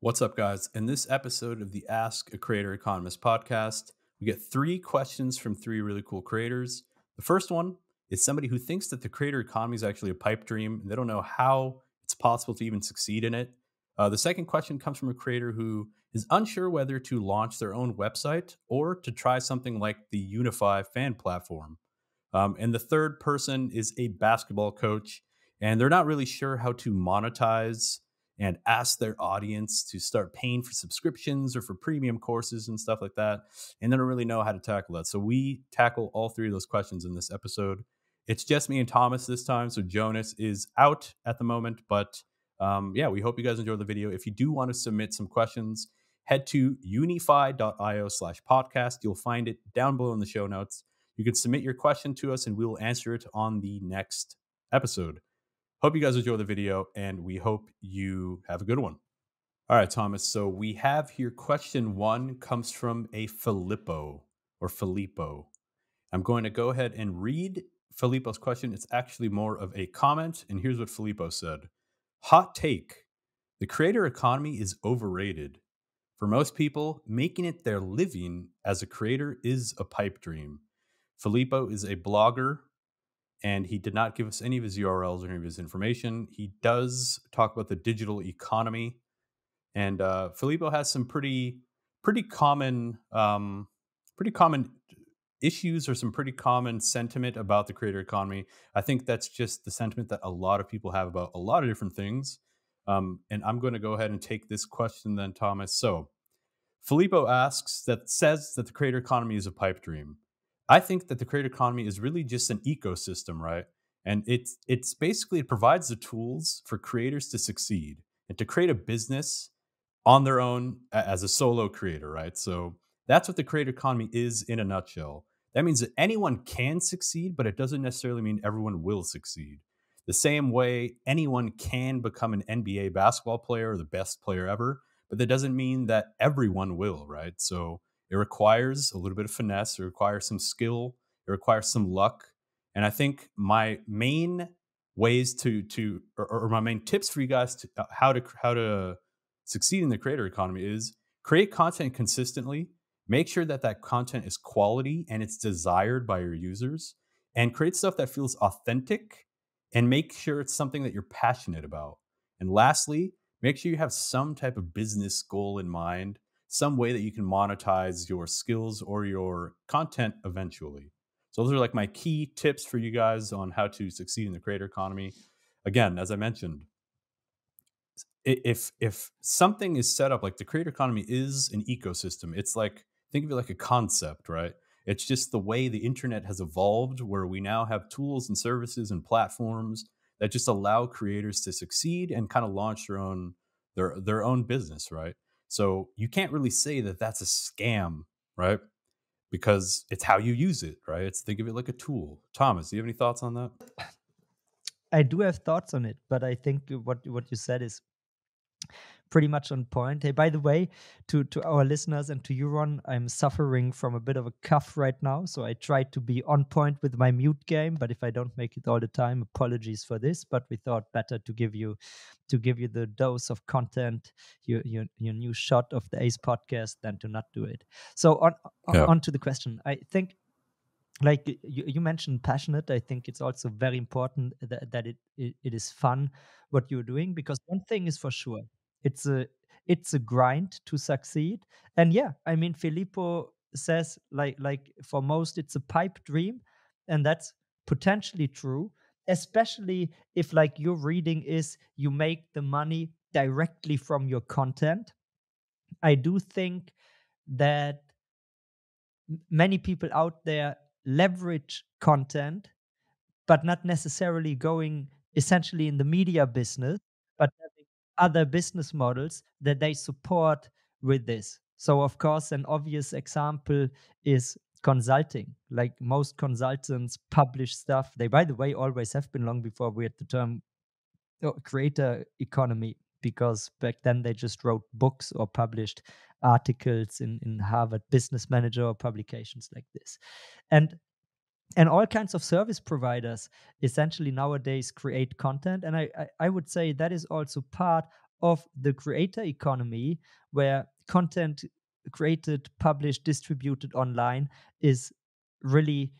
What's up, guys? In this episode of the Ask a Creator Economist podcast, we get three questions from three really cool creators. The first one is somebody who thinks that the creator economy is actually a pipe dream, and they don't know how it's possible to even succeed in it. The second question comes from a creator who is unsure whether to launch their own website or to try something like the Unyfy fan platform. And the third person is a basketball coach, and they're not really sure how to monetize and ask their audience to start paying for subscriptions or for premium courses and stuff like that. And they don't really know how to tackle that. So we tackle all three of those questions in this episode. It's just me and Thomas this time. So Jonas is out at the moment, but yeah, we hope you guys enjoy the video. If you do want to submit some questions, head to unyfy.io/podcast. You'll find it down below in the show notes. You can submit your question to us and we will answer it on the next episode. Hope you guys enjoy the video, and we hope you have a good one. All right, Thomas. So we have here question one comes from a Filippo. I'm going to go ahead and read Filippo's question. It's actually more of a comment, and here's what Filippo said. Hot take. The creator economy is overrated. For most people, making it their living as a creator is a pipe dream. Filippo is a blogger, and he did not give us any of his URLs or any of his information. He does talk about the digital economy. And Filippo has some pretty common issues or some pretty common sentiment about the creator economy. I think that's just the sentiment that a lot of people have about a lot of different things. And I'm going to go ahead and take this question then, Thomas. So Filippo asks says that the creator economy is a pipe dream. I think that the creator economy is really just an ecosystem, right? And it's basically, it provides the tools for creators to succeed and to create a business on their own as a solo creator, right? So that's what the creator economy is in a nutshell. That means that anyone can succeed, but it doesn't necessarily mean everyone will succeed. The same way anyone can become an NBA basketball player or the best player ever, but that doesn't mean that everyone will, right? So it requires a little bit of finesse. It requires some skill. It requires some luck. And I think my main ways or my main tips for you guys to how to succeed in the creator economy is create content consistently. Make sure that that content is quality and it's desired by your users, and create stuff that feels authentic, and make sure it's something that you're passionate about. And lastly, make sure you have some type of business goal in mind, some way that you can monetize your skills or your content eventually. So those are like my key tips for you guys on how to succeed in the creator economy. Again, as I mentioned, if something is set up, like the creator economy is an ecosystem. It's like, think of it like a concept, right? It's just the way the internet has evolved, where we now have tools and services and platforms that just allow creators to succeed and kind of launch their own business, right? So you can't really say that that's a scam, right? Because it's how you use it, right? It's, think of it like a tool. Thomas, do you have any thoughts on that? I do have thoughts on it, but I think what you said is pretty much on point. Hey, by the way, to our listeners and to you, Ron, I'm suffering from a bit of a cough right now. So I try to be on point with my mute game, but if I don't make it all the time, apologies for this. But we thought better to give you the dose of content, your new shot of the ACE podcast, than to not do it. So on to the question. I think, like you mentioned, passionate. I think it's also very important that it is fun what you're doing, because one thing is for sure, it's a grind to succeed. And yeah, I mean, Filippo says like for most it's a pipe dream, and that's potentially true, especially if, like, your reading is you make the money directly from your content. I do think that many people out there leverage content, but not necessarily going essentially in the media business, but having other business models that they support with this. So of course, an obvious example is consulting. Like, most consultants publish stuff. They, by the way, always have been, long before we had the term creator economy, because back then they just wrote books or published articles in Harvard Business Manager or publications like this. And all kinds of service providers essentially nowadays create content. And I would say that is also part of the creator economy, where content created, published, distributed online is really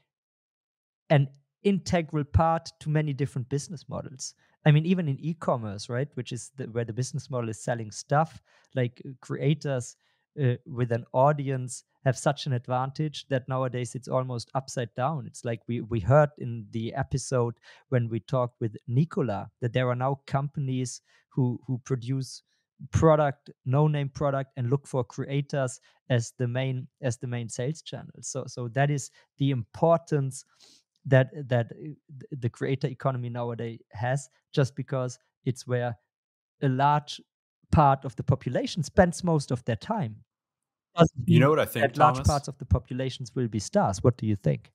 an integral part to many different business models. I mean, even in e-commerce, right, which is where the business model is selling stuff, like creators with an audience have such an advantage that nowadays it's almost upside down. It's like we heard in the episode when we talked with Nicola that there are now companies who produce product, no-name product, and look for creators as the main sales channel. So that is the importance that the creator economy nowadays has, just because it's where a large part of the population spends most of their time. You know what I think, that Thomas? Large parts of the populations will be stars. What do you think?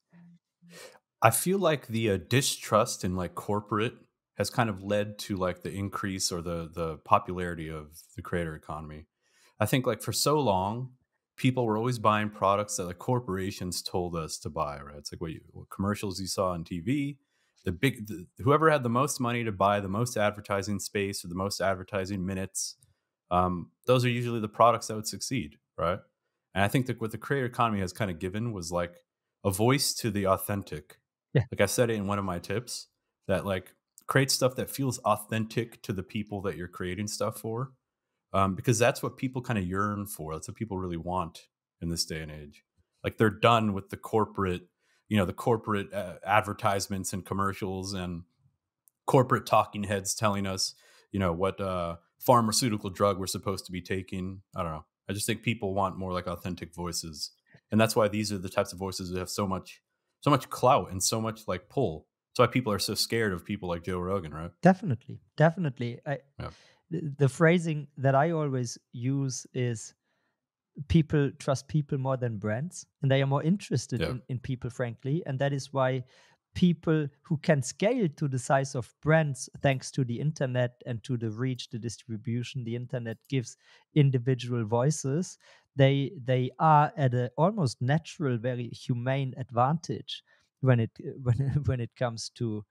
I feel like the distrust in like corporate has kind of led to like the increase or the popularity of the creator economy. I think like for so long, people were always buying products that the corporations told us to buy, right? It's like what commercials you saw on TV, whoever had the most money to buy the most advertising space or the most advertising minutes. Those are usually the products that would succeed, right? And I think that what the creator economy has kind of given was like a voice to the authentic. Yeah. Like I said it in one of my tips, that like create stuff that feels authentic to the people that you're creating stuff for, because that's what people kind of yearn for. That's what people really want in this day and age. Like they're done with the corporate, you know, the corporate advertisements and commercials and corporate talking heads telling us, you know, what pharmaceutical drug we're supposed to be taking. I don't know. I just think people want more like authentic voices. And that's why these are the types of voices that have so much clout and so much like pull. That's why people are so scared of people like Joe Rogan, right? Definitely. Definitely. The phrasing that I always use is people trust people more than brands, and they are more interested in people, frankly. And that is why people who can scale to the size of brands thanks to the internet and to the reach, the distribution the internet gives individual voices, they are at a almost natural, very humane advantage when it comes to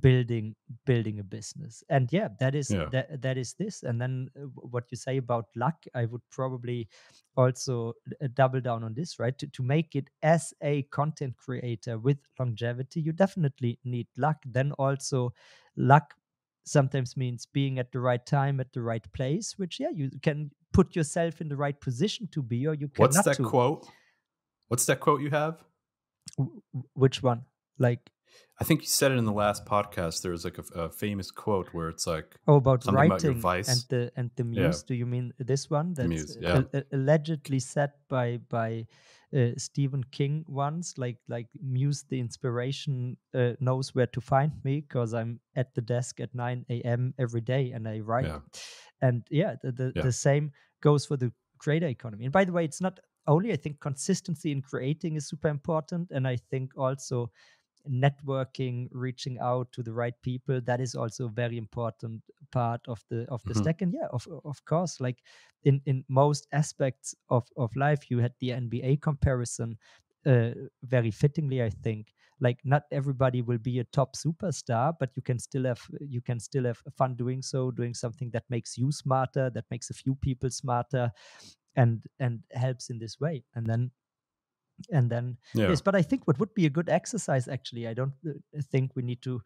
building a business. And that is this. And then what you say about luck, I would probably also double down on this, right? To make it as a content creator with longevity, you definitely need luck. Then also luck sometimes means being at the right time at the right place, which you can put yourself in the right position to be, or you can. What's that quote you have? Which one? Like, I think you said it in the last podcast. There was like a famous quote where it's like, "Oh, about something writing about your vice. and the muse." Yeah. Do you mean this one? That's muse, allegedly said by Stephen King once. Like muse, the inspiration knows where to find me because I'm at the desk at 9 a.m. every day and I write. Yeah. And the same goes for the creator economy. And by the way, it's not only, I think consistency in creating is super important, and I think also networking, reaching out to the right people, that is also a very important part of the mm-hmm. stack. And of course, like in most aspects of life, you had the NBA comparison very fittingly, I think. Like not everybody will be a top superstar, but you can still have fun doing so, doing something that makes you smarter, that makes a few people smarter, and helps in this way. And then yes, but I think what would be a good exercise, actually, I don't think we need to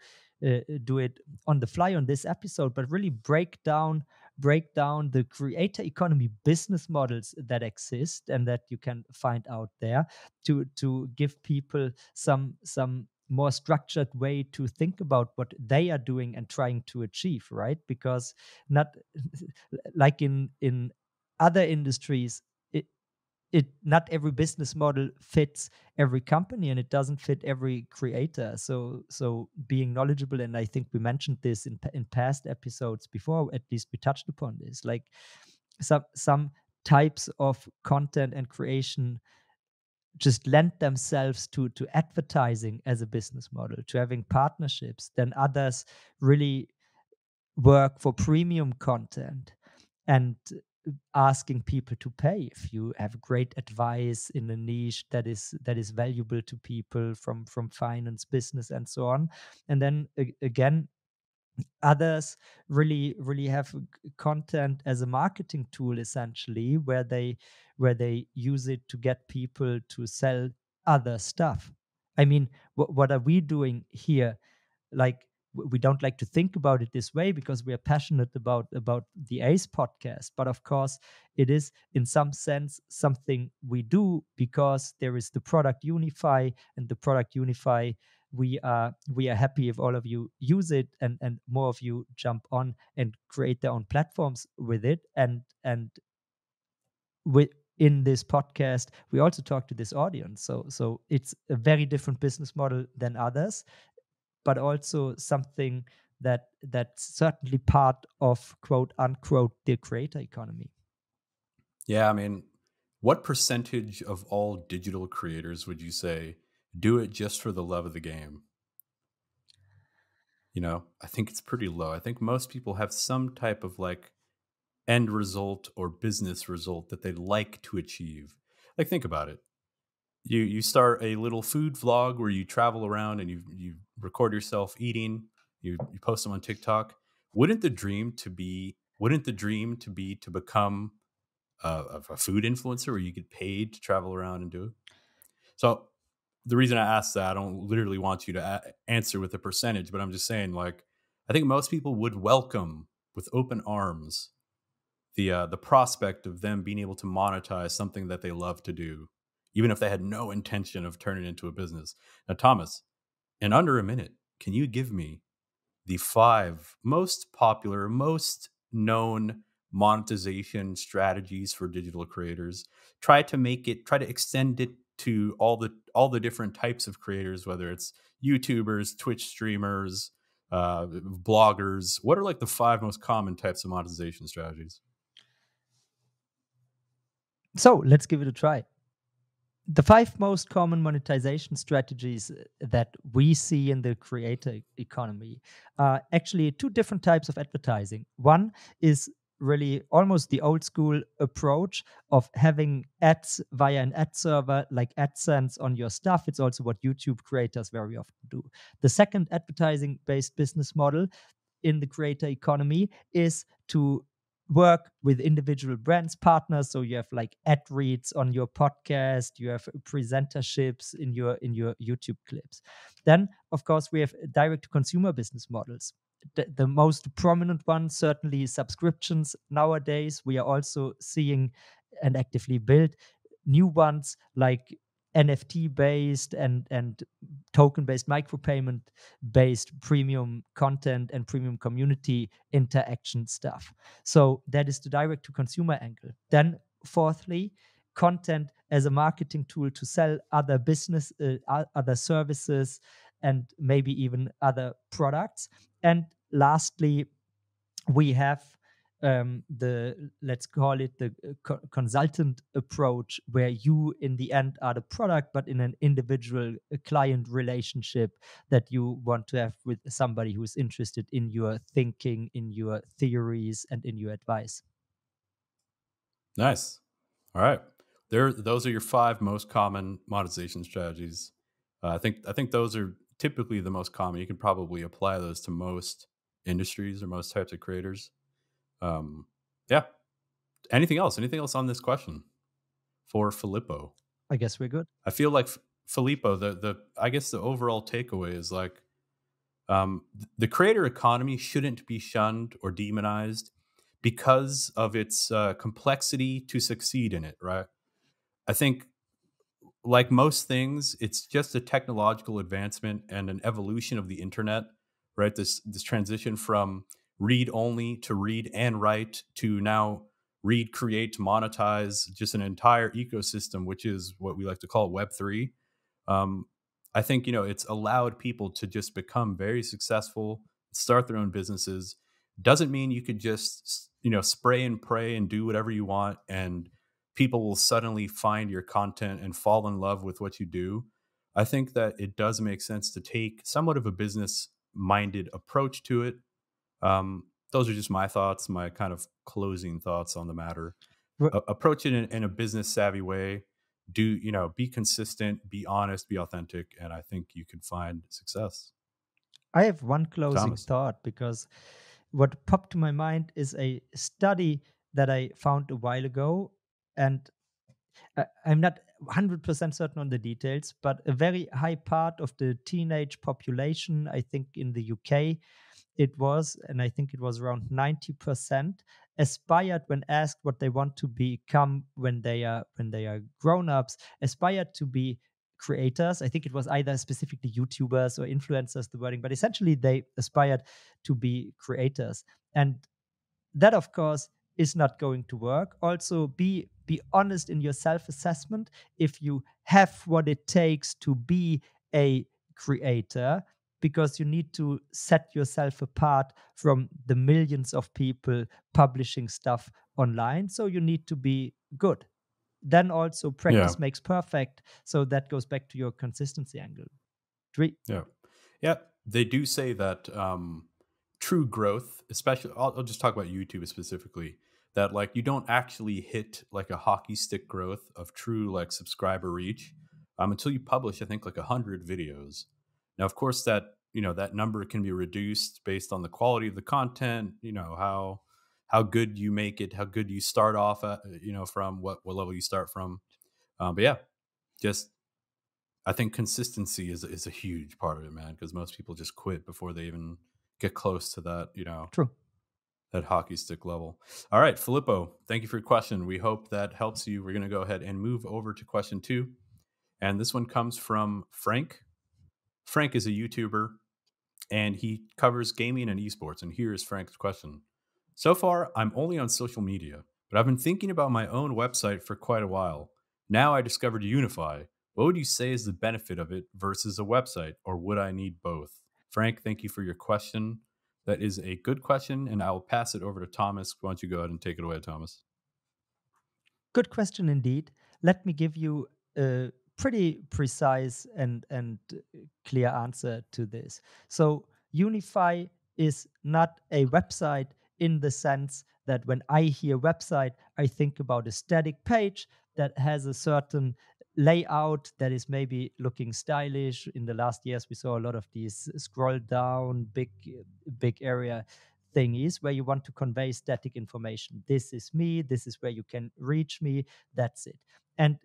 do it on the fly on this episode, but really break down the creator economy business models that exist and that you can find out there to give people some more structured way to think about what they are doing and trying to achieve, right? Because not like in other industries, not every business model fits every company, and it doesn't fit every creator. So being knowledgeable, and I think we mentioned this in past episodes before, at least we touched upon this, like some types of content and creation just lend themselves to advertising as a business model, to having partnerships. Then others really work for premium content and asking people to pay if you have great advice in a niche that is valuable to people from finance, business, and so on. And then again, Others really have content as a marketing tool, essentially, where they use it to get people to sell other stuff. I mean, what are we doing here? Like, we don't like to think about it this way because we are passionate about the ACE podcast. But of course, it is in some sense something we do because there is the product Unyfy, and the product Unyfy, we are happy if all of you use it and more of you jump on and create their own platforms with it. And in this podcast, we also talk to this audience. So it's a very different business model than others, but also something that's certainly part of, quote unquote, the creator economy. Yeah, I mean, what percentage of all digital creators would you say do it just for the love of the game? You know, I think it's pretty low. I think most people have some type of like end result or business result that they like to achieve. Like, think about it. You start a little food vlog where you travel around and you record yourself eating, you post them on TikTok. Wouldn't the dream to be to become a food influencer where you get paid to travel around and do it? So the reason I asked that, I don't literally want you to answer with a percentage, but I'm just saying, like, I think most people would welcome with open arms the prospect of them being able to monetize something that they love to do, even if they had no intention of turning it into a business. Now, Thomas, in under a minute, can you give me the 5 most popular, most known monetization strategies for digital creators? Try to extend it to all the different types of creators, whether it's YouTubers, Twitch streamers, bloggers. What are like the 5 most common types of monetization strategies? So let's give it a try. The 5 most common monetization strategies that we see in the creator economy are actually 2 different types of advertising. One is really almost the old school approach of having ads via an ad server like AdSense on your stuff. It's also what YouTube creators very often do. The second advertising-based business model in the creator economy is to work with individual brands, partners. So you have like ad reads on your podcast, you have presenterships in your YouTube clips. Then, of course, we have direct-to-consumer business models. The most prominent one, certainly subscriptions. Nowadays, we are also seeing and actively build new ones like NFT-based and token-based, micropayment-based premium content and premium community interaction stuff. So that is the direct-to-consumer angle. Then, fourthly, content as a marketing tool to sell other business, other services, and maybe even other products. And lastly, we have let's call it the consultant approach, where you in the end are the product, but in an individual client relationship that you want to have with somebody who's interested in your thinking, in your theories, and in your advice. Nice. All right. Those are your 5 most common monetization strategies. I think those are typically the most common. You can probably apply those to most industries or most types of creators. Yeah. Anything else on this question for Filippo? I guess we're good. I feel like Filippo, I guess the overall takeaway is like, the creator economy shouldn't be shunned or demonized because of its complexity to succeed in it. Right. I think, like most things, it's just a technological advancement and an evolution of the internet, right? This transition from read only to read and write to now read, create, monetize, just an entire ecosystem, which is what we like to call web3. I think, you know, it's allowed people to just become very successful, start their own businesses. Doesn't mean you could just, you know, spray and pray and do whatever you want, and people will suddenly find your content and fall in love with what you do. I think that it does make sense to take somewhat of a business-minded approach to it. Those are just my thoughts, my kind of closing thoughts on the matter. Approach it in a business-savvy way. Be consistent, be honest, be authentic, and I think you can find success. I have one closing thought, because what popped to my mind is a study that I found a while ago, and I'm not 100% certain on the details, but a very high part of the teenage population, I think in the UK, it was, and I think it was around 90%, aspired, when asked what they want to become when they are grown-ups, aspired to be creators. I think it was either specifically YouTubers or influencers, the wording, but essentially they aspired to be creators. And that, of course, is not going to work. Also, be honest in your self-assessment. If you have what it takes to be a creator, because you need to set yourself apart from the millions of people publishing stuff online. So you need to be good. Then also practice makes perfect. So that goes back to your consistency angle. Yeah. They do say that true growth, especially, I'll just talk about YouTube specifically, that like you don't actually hit like a hockey stick growth of true like subscriber reach until you publish, I think, like 100 videos. Now, of course, that, you know, that number can be reduced based on the quality of the content, you know, how good you make it, how good you start off at, you know, from what level you start from. But yeah, just, I think consistency is a huge part of it, man, because most people just quit before they even get close to that, you know, that hockey stick level. All right, Filippo, thank you for your question. We hope that helps you. We're going to go ahead and move over to question 2. And this one comes from Frank. Frank is a YouTuber, and he covers gaming and esports. And here is Frank's question. So far, I'm only on social media, but I've been thinking about my own website for quite a while. Now I discovered Unyfy. What would you say is the benefit of it versus a website, or would I need both? Frank, thank you for your question. That is a good question, and I will pass it over to Thomas. Why don't you go ahead and take it away, Thomas? Good question indeed. Let me give you a pretty precise and clear answer to this. So Unyfy is not a website in the sense that when I hear website, I think about a static page that has a certain layout that is maybe looking stylish. In the last years, we saw a lot of these scroll down, big area thingies where you want to convey static information. This is me. This is where you can reach me. That's it. And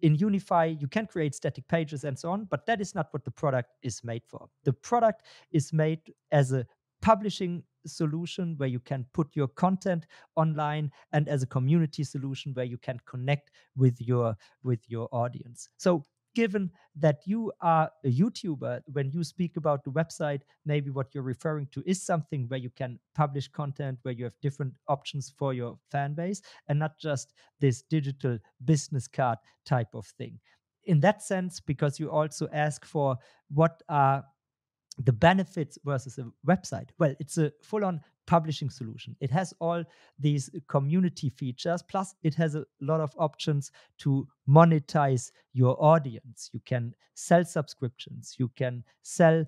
in Unyfy, you can create static pages and so on, but that is not what the product is made for. The product is made as a publishing solution where you can put your content online, and as a community solution where you can connect with your audience. So given that you are a YouTuber, when you speak about the website, maybe what you're referring to is something where you can publish content, where you have different options for your fan base, and not just this digital business card type of thing. In that sense, because you also ask for what are the benefits versus a website. Well, it's a full-on publishing solution. It has all these community features, plus it has a lot of options to monetize your audience. You can sell subscriptions. You can sell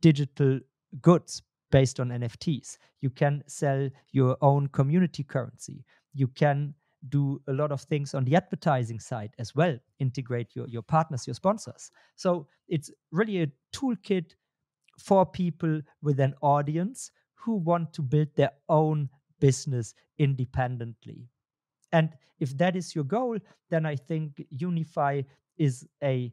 digital goods based on NFTs. You can sell your own community currency. You can do a lot of things on the advertising side as well, integrate your partners, your sponsors. So it's really a toolkit for people with an audience who want to build their own business independently. And if that is your goal, then I think Unyfy is a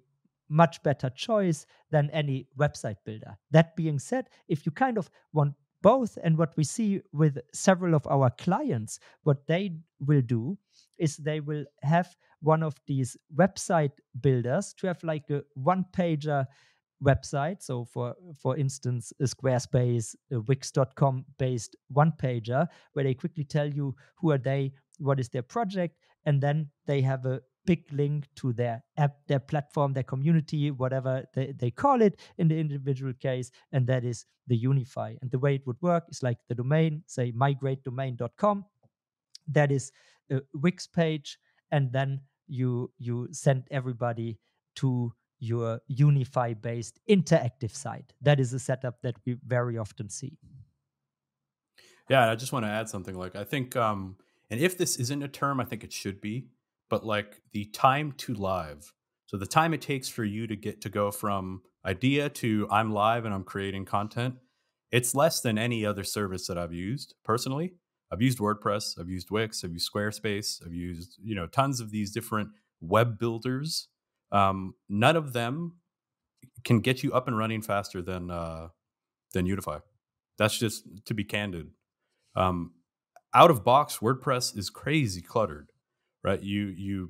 much better choice than any website builder. That being said, if you kind of want both, and what we see with several of our clients, what they will do is they will have one of these website builders to have like a one-pager website. So for instance, a Squarespace, a Wix.com based one-pager, where they quickly tell you who are they, what is their project, and then they have a big link to their app, their platform, their community, whatever they call it in the individual case, and that is the Unyfy. And the way it would work is like the domain, say mygreatdomain.com, that is a Wix page, and then you send everybody to your Unyfy based interactive site. That is a setup that we very often see. Yeah, I just want to add something. Like I think and if this isn't a term, I think it should be, but like the time to live. So the time it takes for you to get to go from idea to I'm live and I'm creating content, it's less than any other service that I've used personally. I've used WordPress, I've used Wix, I've used Squarespace, I've used, you know, tons of these different web builders. None of them can get you up and running faster than Unyfy. That's just to be candid. Out of box, WordPress is crazy cluttered, right? You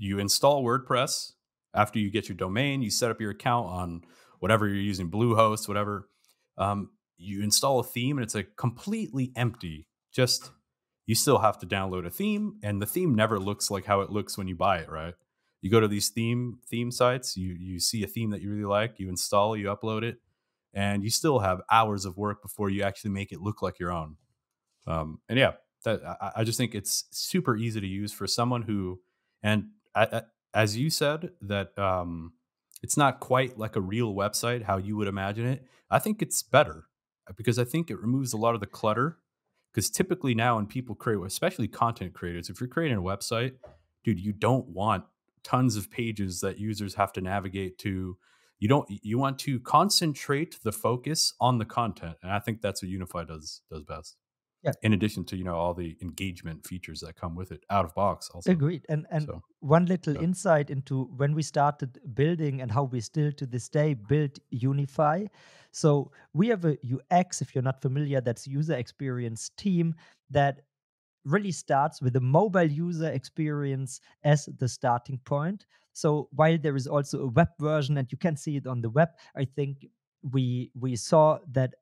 install WordPress after you get your domain, you set up your account on whatever you're using, Bluehost, whatever. You install a theme and it's like completely empty. Just, you still have to download a theme, and the theme never looks like how it looks when you buy it, right? You go to these theme sites, you see a theme that you really like, you install, you upload it, and you still have hours of work before you actually make it look like your own. And yeah, I just think it's super easy to use for someone who, and as you said, that it's not quite like a real website, how you would imagine it. I think it's better because I think it removes a lot of the clutter. Because typically now when people create, especially content creators, if you're creating a website, dude, you don't want tons of pages that users have to navigate to. You want to concentrate the focus on the content. And I think that's what Unyfy does best. Yeah. In addition to, you know, all the engagement features that come with it out of box. Also. Agreed. And so, one little insight into when we started building and how we still to this day build Unyfy. So we have a UX, if you're not familiar, that's user experience team that really starts with the mobile user experience as the starting point. So while there is also a web version and you can see it on the web, I think we saw that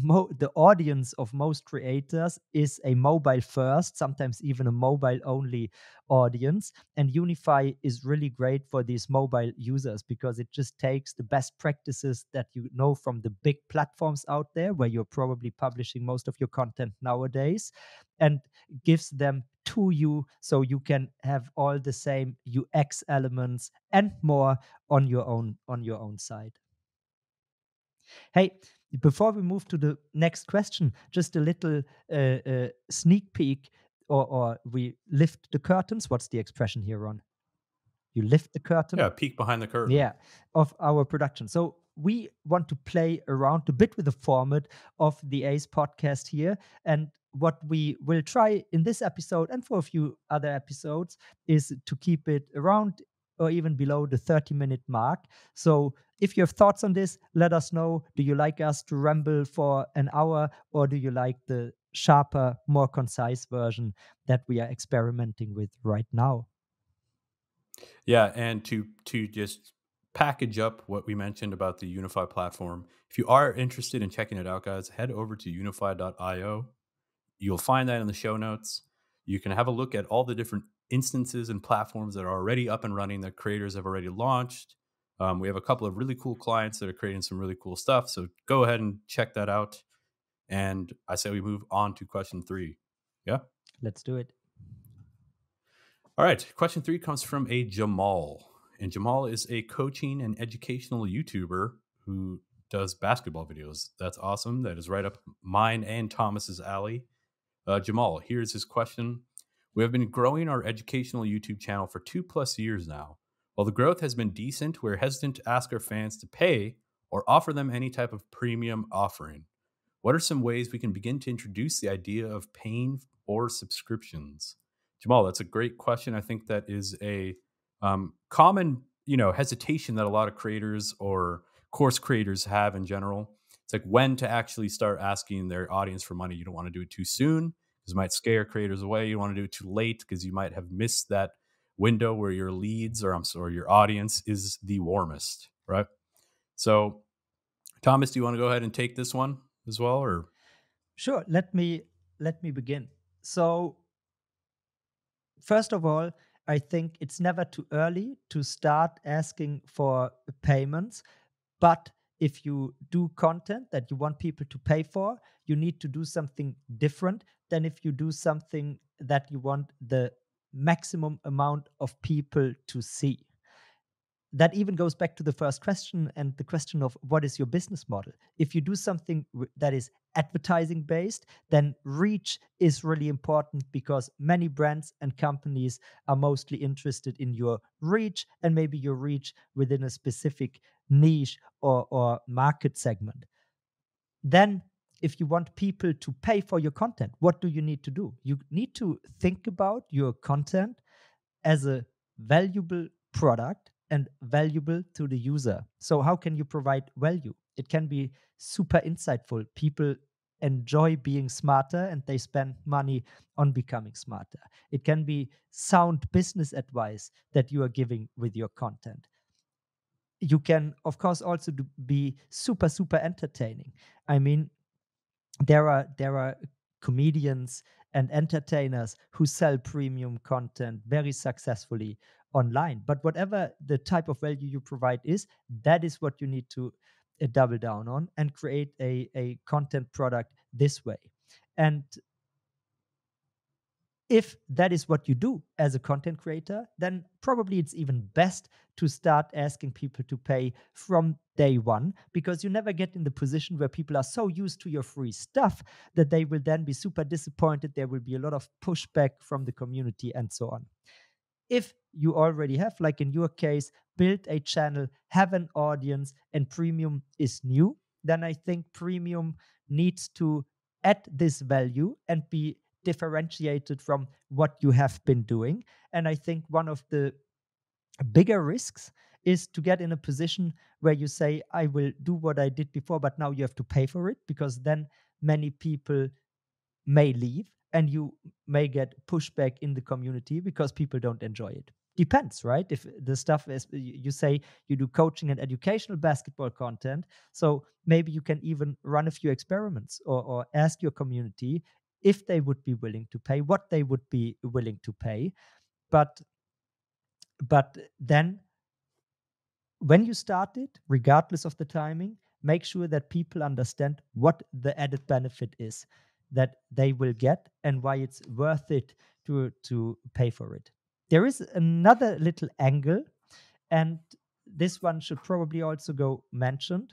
the audience of most creators is a mobile first, sometimes even a mobile only audience. And Unyfy is really great for these mobile users because it just takes the best practices that you know from the big platforms out there where you're probably publishing most of your content nowadays and gives them to you so you can have all the same UX elements and more on your own side. Hey, before we move to the next question, just a little sneak peek, or we lift the curtains. What's the expression here, Ron? You lift the curtain? Yeah, peek behind the curtain. Yeah, of our production. So we want to play around a bit with the format of the ACE podcast here. And what we will try in this episode and for a few other episodes is to keep it around or even below the 30-minute mark. So if you have thoughts on this, let us know. Do you like us to ramble for an hour, or do you like the sharper, more concise version that we are experimenting with right now? Yeah, and to just package up what we mentioned about the Unyfy platform, if you are interested in checking it out, guys, head over to unyfy.io. You'll find that in the show notes. You can have a look at all the different instances and platforms that are already up and running that creators have already launched. We have a couple of really cool clients that are creating some really cool stuff. So go ahead and check that out. And I say we move on to question three. Yeah? Let's do it. All right. Question three comes from a Jamal. And Jamal is a coaching and educational YouTuber who does basketball videos. That's awesome. That is right up mine and Thomas's alley. Jamal, here's his question. We have been growing our educational YouTube channel for 2+ years now. While the growth has been decent, we're hesitant to ask our fans to pay or offer them any type of premium offering. What are some ways we can begin to introduce the idea of paying or subscriptions? Jamal, that's a great question. I think that is a common, you know, hesitation that a lot of creators or course creators have in general. It's like when to actually start asking their audience for money. You don't want to do it too soon because it might scare creators away. You don't want to do it too late because you might have missed that window where your leads or your audience is the warmest, right? So Thomas, do you want to go ahead and take this one as well, or? Sure, let me begin. So first of all, I think it's never too early to start asking for payments, but if you do content that you want people to pay for, you need to do something different than if you do something that you want the maximum amount of people to see. that even goes back to the first question and the question of what is your business model? If you do something that is advertising based, then reach is really important because many brands and companies are mostly interested in your reach and maybe your reach within a specific niche or market segment. Then if you want people to pay for your content, what do you need to do? You need to think about your content as a valuable product and valuable to the user. So how can you provide value? It can be super insightful. People enjoy being smarter and they spend money on becoming smarter. It can be sound business advice that you are giving with your content. You can, of course, also be super, super entertaining. I mean, there are comedians and entertainers who sell premium content very successfully online. But whatever the type of value you provide is, that is what you need to double down on and create a content product this way. And if that is what you do as a content creator, then probably it's even best to start asking people to pay from day one, because you never get in the position where people are so used to your free stuff that they will then be super disappointed. There will be a lot of pushback from the community and so on. If you already have, like in your case, built a channel, have an audience, and premium is new, then I think premium needs to add this value and be differentiated from what you have been doing. And I think one of the bigger risks is to get in a position where you say, I will do what I did before, but now you have to pay for it, because then many people may leave and you may get pushback in the community because people don't enjoy it. Depends, right? If the stuff is, you say you do coaching and educational basketball content, so maybe you can even run a few experiments or ask your community if they would be willing to pay, what they would be willing to pay. But then when you start it, regardless of the timing, make sure that people understand what the added benefit is that they will get and why it's worth it to pay for it. There is another little angle, and this one should probably also go mentioned.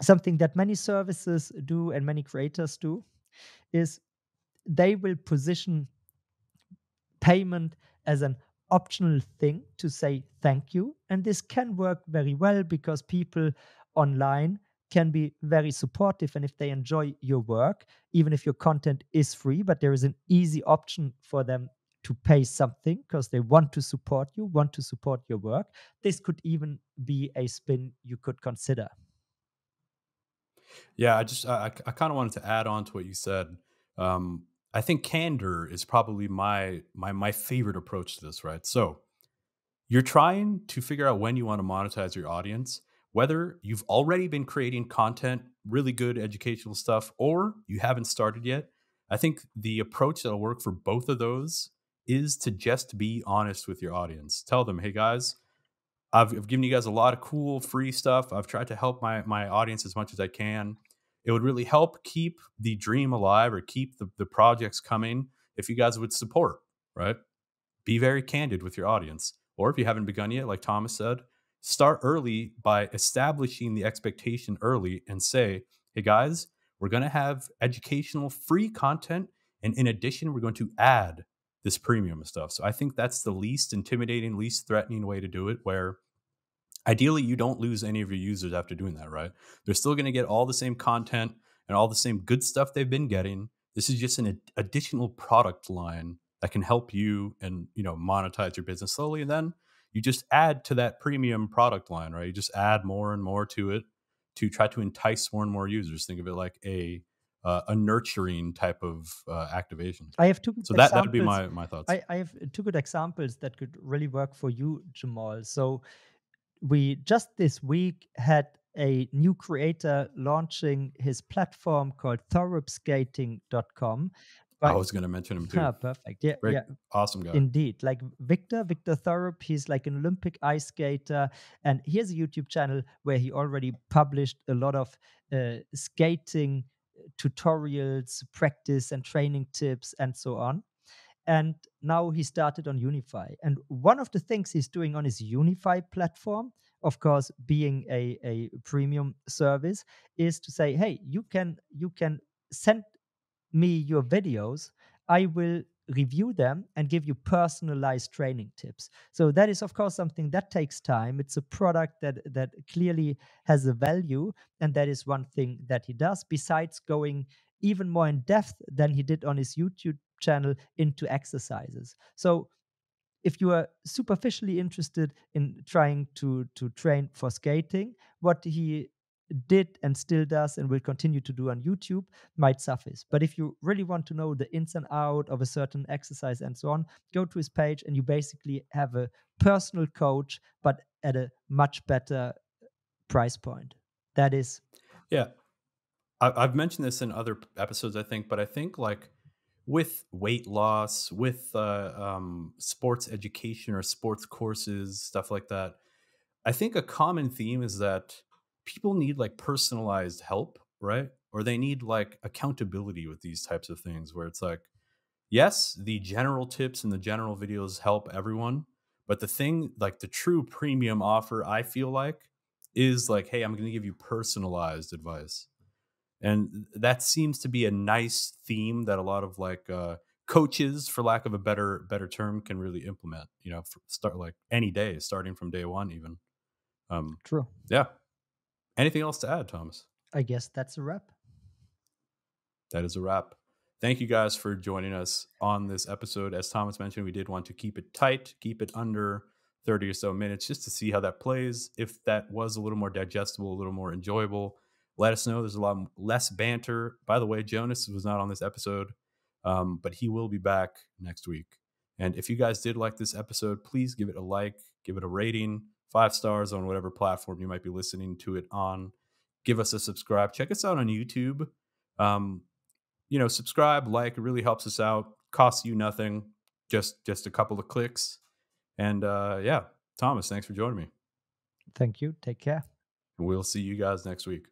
Something that many services do and many creators do is they will position payment as an optional thing to say thank you. And this can work very well because people online can be very supportive. And if they enjoy your work, even if your content is free, but there is an easy option for them to pay something because they want to support you, want to support your work, this could even be a spin you could consider. Yeah, I kind of wanted to add on to what you said. I think candor is probably my favorite approach to this, right? So you're trying to figure out when you want to monetize your audience, whether you've already been creating content, really good educational stuff, or you haven't started yet. I think the approach that'll work for both of those is to just be honest with your audience. Tell them, hey guys, I've given you guys a lot of cool free stuff. I've tried to help my audience as much as I can. It would really help keep the dream alive or keep the projects coming if you guys would support, right? Be very candid with your audience. Or if you haven't begun yet, like Thomas said, start early by establishing the expectation early and say, hey guys, we're going to have educational free content. And in addition, we're going to add this premium stuff. So I think that's the least intimidating, least threatening way to do it, where ideally you don't lose any of your users after doing that, right? They're still going to get all the same content and all the same good stuff they've been getting. This is just an additional product line that can help you and, you know, monetize your business slowly. And then you just add to that premium product line, right? You just add more and more to it to try to entice more and more users. Think of it like a nurturing type of activation. I have two good examples. So that would be my thoughts. I have two good examples that could really work for you, Jamal. So we just this week had a new creator launching his platform called thorupskating.com. I was going to mention him too. Ah, perfect. Yeah, great, yeah. Awesome guy. Indeed. Like Victor Thorup, he's like an Olympic ice skater. And he has a YouTube channel where he already published a lot of skating tutorials, practice and training tips and so on. And now he started on Unyfy. And one of the things he's doing on his Unyfy platform, of course, being a premium service, is to say, hey, you can send me your videos. I will review them and give you personalized training tips. So that is, of course, something that takes time. It's a product that clearly has a value. And that is one thing that he does, besides going even more in depth than he did on his YouTube channel into exercises. So if you are superficially interested in trying to train for skating, what he did and still does and will continue to do on YouTube might suffice. But if you really want to know the ins and out of a certain exercise and so on, go to his page and you basically have a personal coach, but at a much better price point. That is... Yeah. I've mentioned this in other episodes, I think, but I think like with weight loss, with sports education or sports courses, stuff like that, I think a common theme is that people need like personalized help, right? Or they need like accountability with these types of things where it's like, yes, the general tips and the general videos help everyone. But the thing, like the true premium offer, I feel like, is like, hey, I'm going to give you personalized advice. And that seems to be a nice theme that a lot of like coaches, for lack of a better term, can really implement, you know, start like any day, starting from day one even. True. Yeah. Anything else to add, Thomas? I guess that's a wrap. That is a wrap. Thank you guys for joining us on this episode. As Thomas mentioned, we did want to keep it tight, keep it under 30 or so minutes just to see how that plays. If that was a little more digestible, a little more enjoyable, let us know. There's a lot less banter. By the way, Jonas was not on this episode, but he will be back next week. And if you guys did like this episode, please give it a like, give it a rating, 5 stars on whatever platform you might be listening to it on. Give us a subscribe. Check us out on YouTube. You know, subscribe, like, it really helps us out. Costs you nothing, just a couple of clicks. And yeah, Thomas, thanks for joining me. Thank you. Take care. We'll see you guys next week.